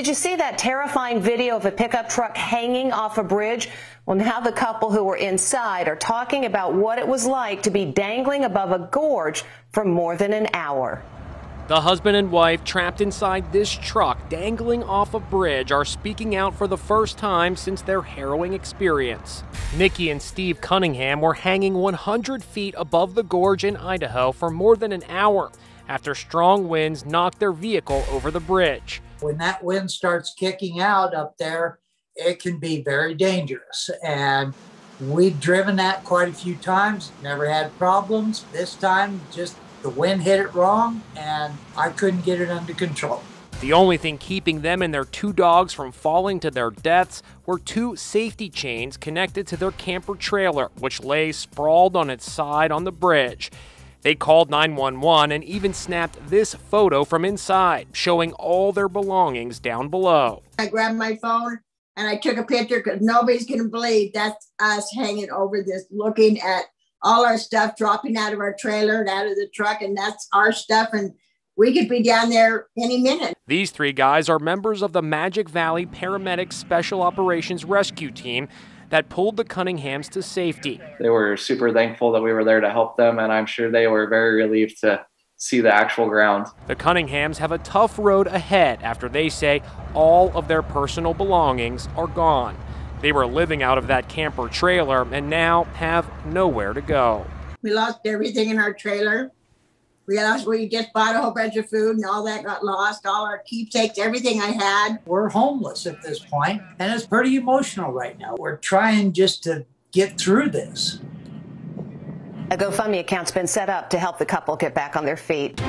Did you see that terrifying video of a pickup truck hanging off a bridge? Well, now the couple who were inside are talking about what it was like to be dangling above a gorge for more than an hour. The husband and wife trapped inside this truck dangling off a bridge are speaking out for the first time since their harrowing experience. Nikki and Steve Cunningham were hanging 100 feet above the gorge in Idaho for more than an hour after strong winds knocked their vehicle over the bridge. When that wind starts kicking out up there, it can be very dangerous. And we've driven that quite a few times, never had problems. This time, just the wind hit it wrong, and I couldn't get it under control. The only thing keeping them and their two dogs from falling to their deaths were two safety chains connected to their camper trailer, which lay sprawled on its side on the bridge. They called 911 and even snapped this photo from inside, showing all their belongings down below. I grabbed my phone and I took a picture because nobody's going to believe that's us hanging over this, looking at all our stuff dropping out of our trailer and out of the truck, and that's our stuff, and we could be down there any minute. These three guys are members of the Magic Valley Paramedics Special Operations Rescue Team that pulled the Cunninghams to safety. They were super thankful that we were there to help them, and I'm sure they were very relieved to see the actual ground. The Cunninghams have a tough road ahead after they say all of their personal belongings are gone. They were living out of that camper trailer and now have nowhere to go. We lost everything in our trailer. We just bought a whole bunch of food and all that got lost, all our keepsakes, everything I had. We're homeless at this point, and it's pretty emotional right now. We're trying just to get through this. A GoFundMe account's been set up to help the couple get back on their feet.